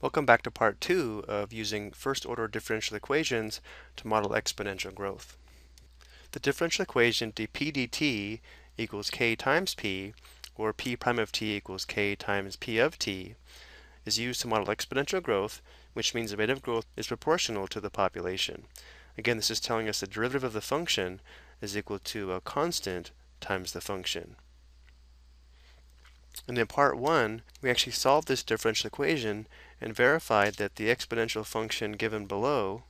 Welcome back to part 2 of using first-order differential equations to model exponential growth. The differential equation dp dt equals k times p, or p prime of t equals k times p of t, is used to model exponential growth, which means the rate of growth is proportional to the population. Again, this is telling us the derivative of the function is equal to a constant times the function. And in part 1, we actually solved this differential equation and verified that the exponential function given below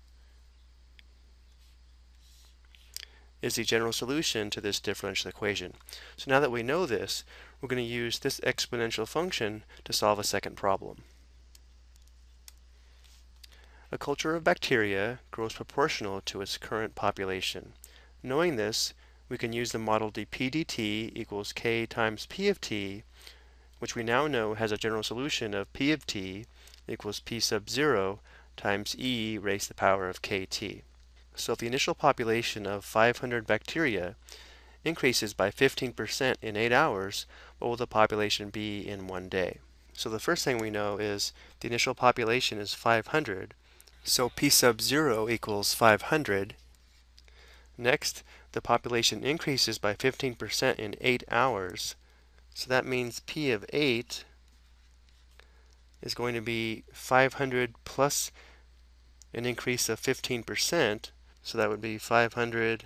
is the general solution to this differential equation. So now that we know this, we're going to use this exponential function to solve a second problem. A culture of bacteria grows proportional to its current population. Knowing this, we can use the model dp dt equals k times p of t, which we now know has a general solution of p of t equals p sub 0 times e raised to the power of kt. So if the initial population of 500 bacteria increases by 15% in 8 hours, what will the population be in one day? So the first thing we know is the initial population is 500, so p sub 0 equals 500. Next, the population increases by 15% in 8 hours, so that means p of 8 is going to be 500 plus an increase of 15%, so that would be 500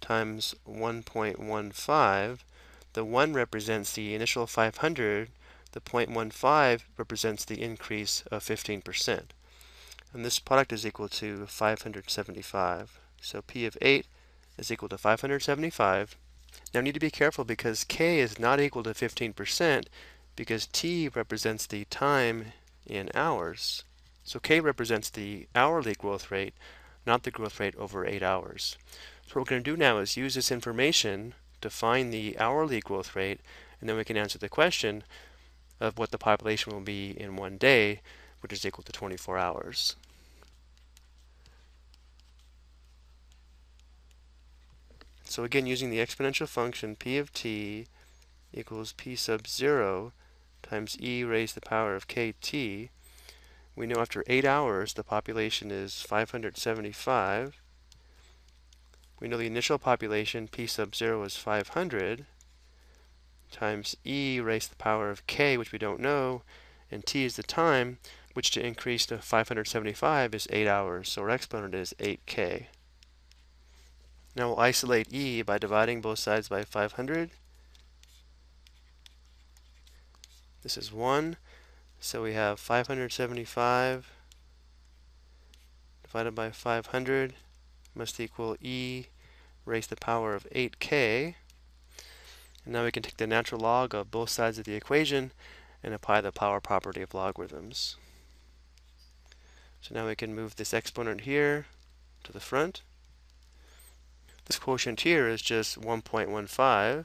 times 1.15. The 1 represents the initial 500, the 0.15 represents the increase of 15%. And this product is equal to 575. So p of 8 is equal to 575. Now we need to be careful because k is not equal to 15% because t represents the time in hours. So k represents the hourly growth rate, not the growth rate over 8 hours. So what we're going to do now is use this information to find the hourly growth rate, and then we can answer the question of what the population will be in one day, which is equal to 24 hours. So again, using the exponential function p of t equals p sub 0 times e raised to the power of kt, we know after 8 hours the population is 575. We know the initial population, p sub 0, is 500 times e raised to the power of k, which we don't know, and t is the time, which to increase to 575 is 8 hours, so our exponent is 8k. Now we'll isolate e by dividing both sides by 500. This is 1, so we have 575 divided by 500 must equal e raised to the power of 8k. And now we can take the natural log of both sides of the equation and apply the power property of logarithms. So now we can move this exponent here to the front. This quotient here is just 1.15.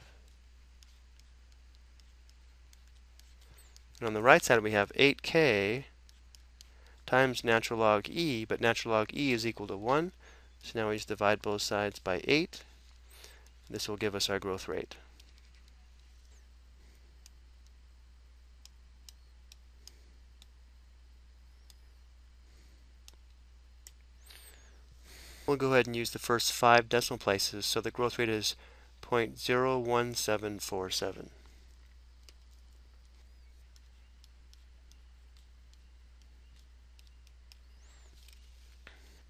And on the right side we have 8k times natural log e, but natural log e is equal to 1. So now we just divide both sides by 8. This will give us our growth rate. We'll go ahead and use the first 5 decimal places, so the growth rate is 0.01747.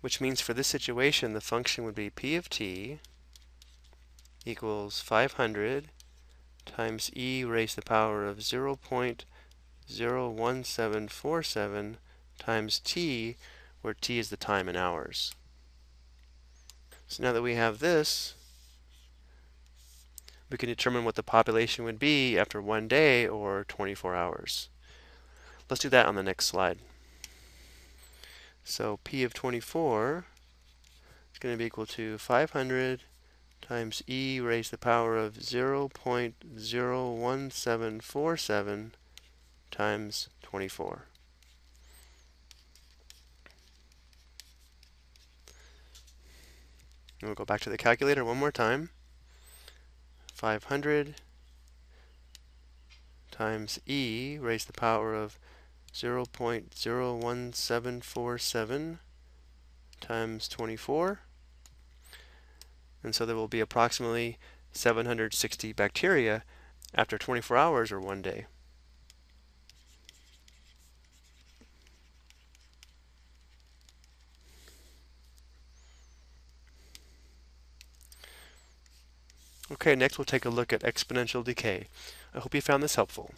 Which means for this situation the function would be p of t equals 500 times e raised to the power of 0.01747 times t, where t is the time in hours. So now that we have this, we can determine what the population would be after one day or 24 hours. Let's do that on the next slide. So p of 24 is going to be equal to 500 times e raised to the power of 0.01747 times 24. And we'll go back to the calculator one more time. 500 times e raised to the power of 0.01747 times 24. And so there will be approximately 760 bacteria after 24 hours or 1 day. Okay, next we'll take a look at exponential decay. I hope you found this helpful.